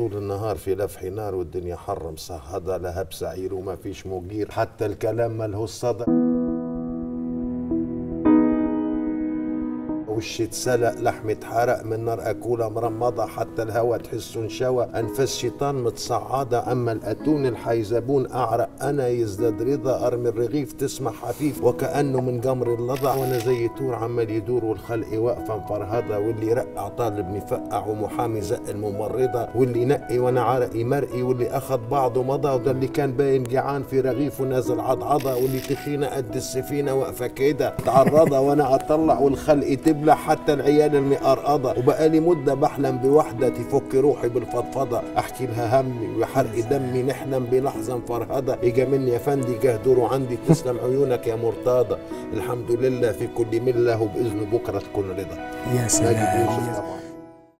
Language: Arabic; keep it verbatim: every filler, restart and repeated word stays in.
طول النهار في لفح نار والدنيا حر مصهده لها بسعير وما فيش مجير حتى الكلام مالهوش صدى وش اتسلق لحم اتحرق من نار اكوله مرمضه حتى الهوا تحسه انشوى انفاس شيطان متصعده اما الاتون الحيزبون اعرق انا يزداد رضا ارمي الرغيف تسمع حفيف وكانه من قمر اللضع وانا زي تور عمال يدور والخلق واقفه مفرهده واللي رقع طالبني فقع ومحامي زق الممرضه واللي نقي وانا عرقي مرقي واللي اخذ بعضه مضى وده اللي كان باين جعان في رغيفه نازل عضعضه واللي تخينه قد السفينه واقفه كده متعرضه وانا اطلع والخلق تبلع حتى العيال المقرقضه وبقالي مده بحلم بوحده تفك روحي بالفضفضه احكي لها همي وحرق دمي نحلم بلحظه مفرهده اجا مني يا فندي جه دوره عندي تسلم عيونك يا مرتضى الحمد لله في كل مله وباذن بكره تكون رضا. يا سلام.